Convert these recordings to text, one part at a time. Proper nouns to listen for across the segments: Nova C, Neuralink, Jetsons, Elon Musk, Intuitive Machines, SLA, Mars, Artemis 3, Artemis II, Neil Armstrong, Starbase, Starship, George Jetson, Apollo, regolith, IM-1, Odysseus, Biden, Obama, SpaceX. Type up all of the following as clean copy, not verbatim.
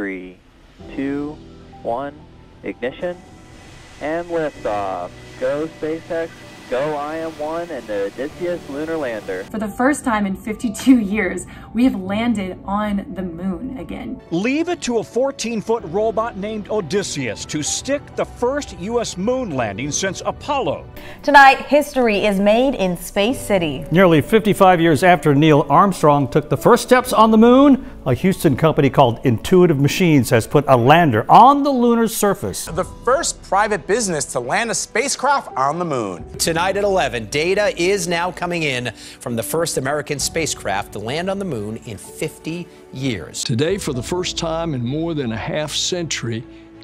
3, 2, 1, ignition, and liftoff. Go SpaceX, go IM-1 and the Odysseus lunar lander. For the first time in 52 years, we have landed on the moon again. Leave it to a 14-foot robot named Odysseus to stick the first U.S. moon landing since Apollo. Tonight, history is made in Space City. Nearly 55 years after Neil Armstrong took the first steps on the moon, a Houston company called Intuitive Machines has put a lander on the lunar surface. The first private business to land a spacecraft on the moon. Tonight at 11, data is now coming in from the first American spacecraft to land on the moon in 50 years. Today, for the first time in more than a half century,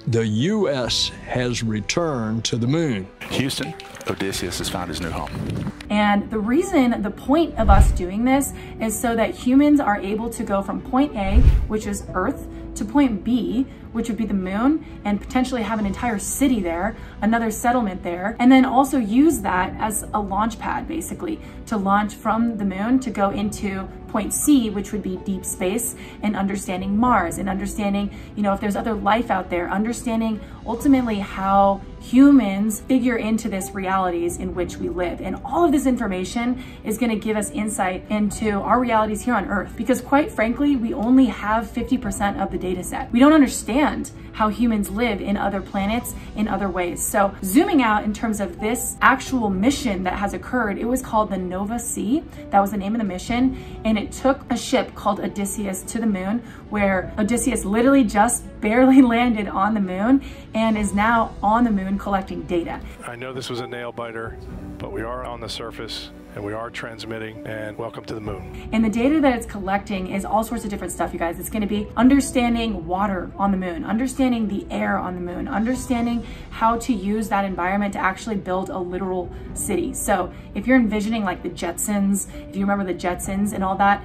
the U.S. has returned to the moon. Houston, Odysseus has found his new home. And the reason, the point of us doing this is so that humans are able to go from point A, which is Earth, to point B, which would be the moon, and potentially have an entire city there, another settlement there, and then also use that as a launch pad, basically, to launch from the moon to go into point C, which would be deep space and understanding Mars and understanding, you know, if there's other life out there, understanding ultimately how humans figure into this realities in which we live. And all of this information is going to give us insight into our realities here on Earth, because quite frankly, we only have 50% of the data set. We don't understand how humans live in other planets in other ways. So zooming out in terms of this actual mission that has occurred, it was called the Nova C. That was the name of the mission. And it took a ship called Odysseus to the moon, where Odysseus literally just barely landed on the moon and is now on the moon collecting data. I know this was a nail biter, but we are on the surface and we are transmitting, and welcome to the moon. And the data that it's collecting is all sorts of different stuff, you guys. It's gonna be understanding water on the moon, understanding the air on the moon, understanding how to use that environment to actually build a literal city. So if you're envisioning like the Jetsons, if you remember the Jetsons and all that.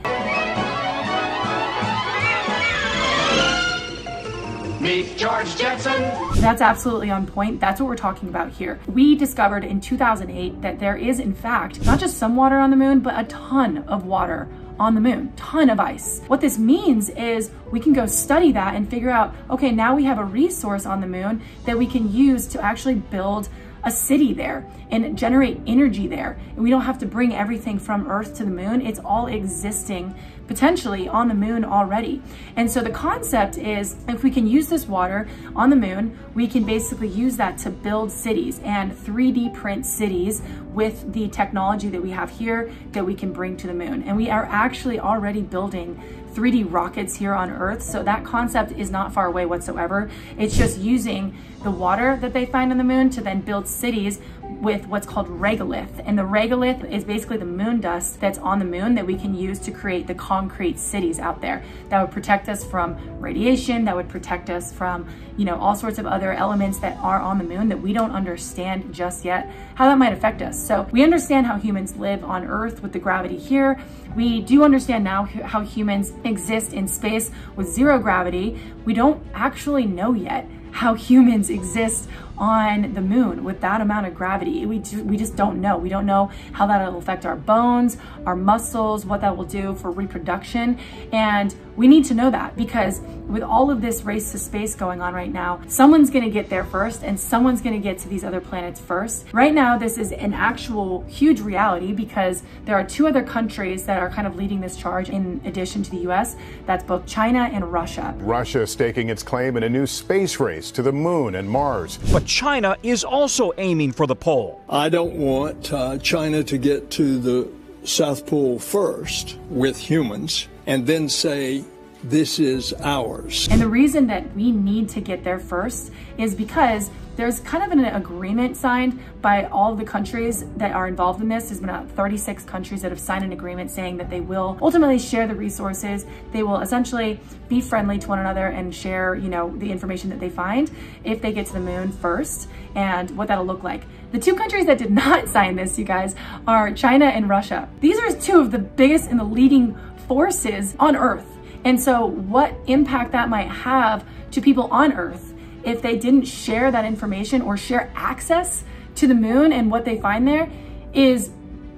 Meet George Jetson. That's absolutely on point. That's what we're talking about here. We discovered in 2008 that there is, in fact, not just some water on the moon, but a ton of water on the moon, ton of ice. What this means is we can go study that and figure out, okay, now we have a resource on the moon that we can use to actually build a city there and generate energy there. And we don't have to bring everything from Earth to the moon. It's all existing potentially on the moon already. And so the concept is if we can use this water on the moon, we can basically use that to build cities and 3D print cities with the technology that we have here that we can bring to the moon. And we are actually already building 3D rockets here on Earth. So that concept is not far away whatsoever. It's just using the water that they find on the moon to then build cities with what's called regolith. And the regolith is basically the moon dust that's on the moon that we can use to create the concrete cities out there that would protect us from radiation, that would protect us from, you know, all sorts of other elements that are on the moon that we don't understand just yet how that might affect us. So we understand how humans live on Earth with the gravity here. We do understand now how humans exist in space with zero gravity. We don't actually know yet how humans exist on the moon with that amount of gravity. We just don't know. We don't know how that'll affect our bones, our muscles, what that will do for reproduction. And we need to know that, because with all of this race to space going on right now, someone's gonna get there first and someone's gonna get to these other planets first. Right now, this is an actual huge reality, because there are two other countries that are kind of leading this charge in addition to the US. That's both China and Russia. Russia staking its claim in a new space race to the moon and Mars. But China is also aiming for the pole. I don't want China to get to the South Pole first with humans and then say, this is ours. And the reason that we need to get there first is because there's kind of an agreement signed by all of the countries that are involved in this. There's been about 36 countries that have signed an agreement saying that they will ultimately share the resources. They will essentially be friendly to one another and share, you know, the information that they find if they get to the moon first and what that'll look like. The two countries that did not sign this, you guys, are China and Russia. These are two of the biggest and the leading forces on Earth. And so what impact that might have to people on Earth if they didn't share that information or share access to the moon and what they find there is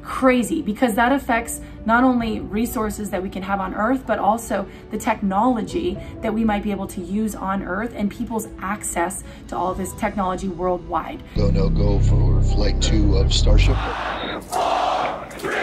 crazy, because that affects not only resources that we can have on Earth, but also the technology that we might be able to use on Earth and people's access to all this technology worldwide. Go, no, go for flight 2 of Starship. 5, 4, 3.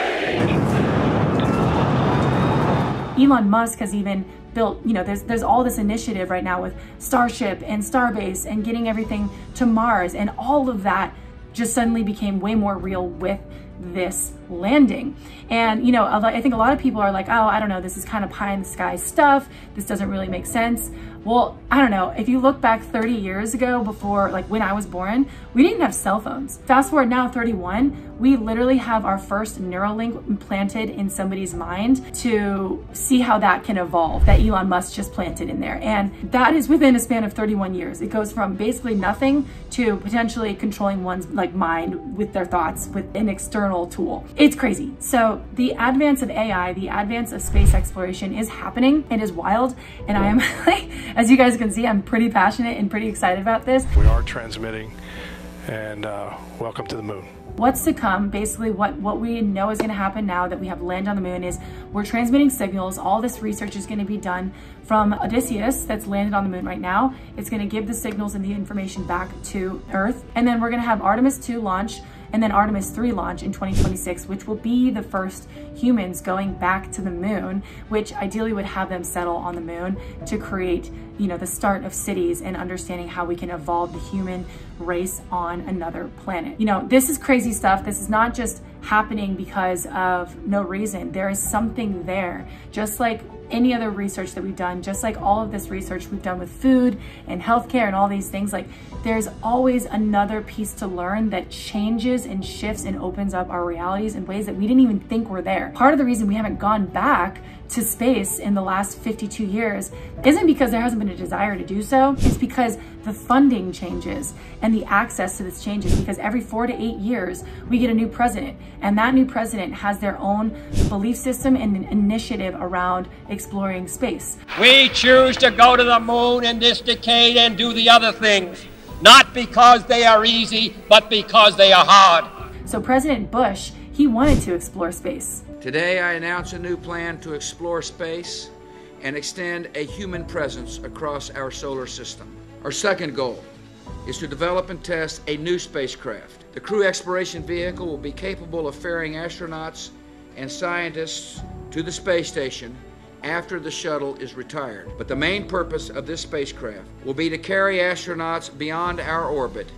Elon Musk has even built, you know, there's all this initiative right now with Starship and Starbase and getting everything to Mars, and all of that just suddenly became way more real with this landing. And, you know, I think a lot of people are like, oh, I don't know, this is kind of pie in the sky stuff. This doesn't really make sense. Well, I don't know. If you look back 30 years ago, before, like when I was born, we didn't have cell phones. Fast forward now 31, we literally have our first Neuralink implanted in somebody's mind to see how that can evolve, that Elon Musk just planted in there. And that is within a span of 31 years. It goes from basically nothing to potentially controlling one's like mind with their thoughts with an external tool. It's crazy. So the advance of AI, the advance of space exploration is happening. It is wild. And I am, like, as you guys can see, I'm pretty passionate and pretty excited about this. We are transmitting, and welcome to the moon. What's to come, basically what we know is going to happen now that we have land on the moon, is we're transmitting signals. All this research is going to be done from Odysseus that's landed on the moon right now. It's going to give the signals and the information back to Earth. And then we're going to have Artemis II launch, and then Artemis 3 launch in 2026, which will be the first humans going back to the moon, which ideally would have them settle on the moon to create, you know, the start of cities and understanding how we can evolve the human race on another planet. You know, this is crazy stuff. This is not just happening because of no reason. There is something there, just like any other research that we've done, just like all of this research we've done with food and healthcare and all these things. Like, there's always another piece to learn that changes and shifts and opens up our realities in ways that we didn't even think were there. Part of the reason we haven't gone back to space in the last 52 years isn't because there hasn't been a desire to do so. It's because the funding changes and the access to this changes, because every 4 to 8 years we get a new president, and that new president has their own belief system and an initiative around exploring space. We choose to go to the moon in this decade and do the other things, not because they are easy, but because they are hard. So President Bush, he wanted to explore space. Today I announce a new plan to explore space and extend a human presence across our solar system. Our second goal is to develop and test a new spacecraft. The Crew Exploration Vehicle will be capable of ferrying astronauts and scientists to the space station after the shuttle is retired. But the main purpose of this spacecraft will be to carry astronauts beyond our orbit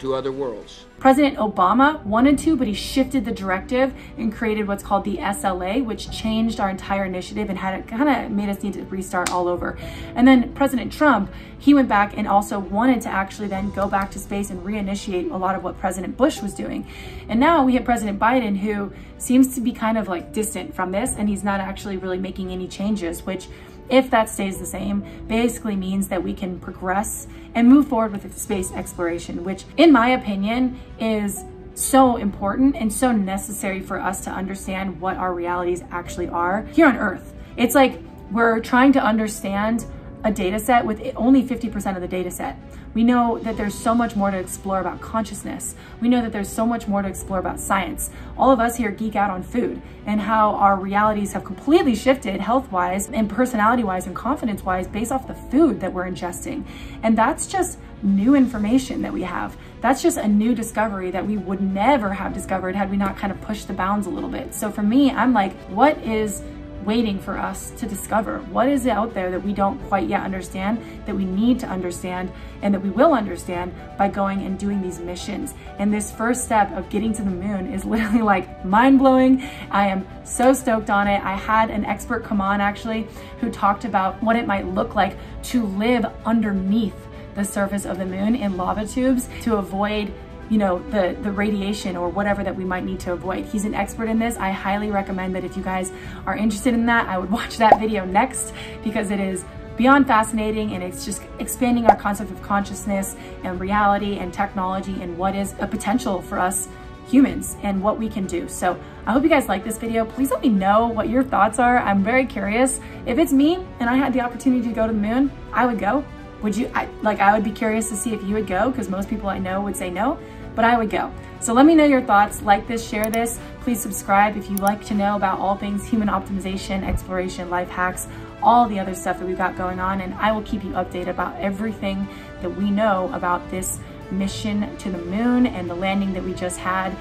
to other worlds. President Obama wanted to, but he shifted the directive and created what's called the SLA, which changed our entire initiative and had it kind of made us need to restart all over. And then President Trump, he went back and also wanted to actually then go back to space and reinitiate a lot of what President Bush was doing. And now we have President Biden, who seems to be kind of like distant from this, and he's not actually really making any changes, which, if that stays the same, basically means that we can progress and move forward with space exploration, which in my opinion is so important and so necessary for us to understand what our realities actually are here on Earth. It's like we're trying to understand a data set with only 50% of the data set. We know that there's so much more to explore about consciousness. We know that there's so much more to explore about science. All of us here geek out on food and how our realities have completely shifted health-wise and personality-wise and confidence-wise based off the food that we're ingesting. And that's just new information that we have. That's just a new discovery that we would never have discovered had we not kind of pushed the bounds a little bit. So for me, I'm like, what is waiting for us to discover? What is out there that we don't quite yet understand, that we need to understand, and that we will understand by going and doing these missions? And this first step of getting to the moon is literally like mind-blowing. I am so stoked on it. I had an expert come on actually who talked about what it might look like to live underneath the surface of the moon in lava tubes to avoid, you know, the radiation or whatever that we might need to avoid. He's an expert in this. I highly recommend that if you guys are interested in that, I would watch that video next, because it is beyond fascinating, and it's just expanding our concept of consciousness and reality and technology and what is a potential for us humans and what we can do. So I hope you guys like this video. Please let me know what your thoughts are. I'm very curious. If it's me and I had the opportunity to go to the moon, I would go. Would you? I would be curious to see if you would go, because most people I know would say no, but I would go. So let me know your thoughts. Like this, share this. Please subscribe if you'd like to know about all things human optimization, exploration, life hacks, all the other stuff that we've got going on, and I will keep you updated about everything that we know about this mission to the moon and the landing that we just had.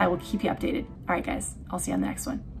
I will keep you updated. All right, guys, I'll see you on the next one.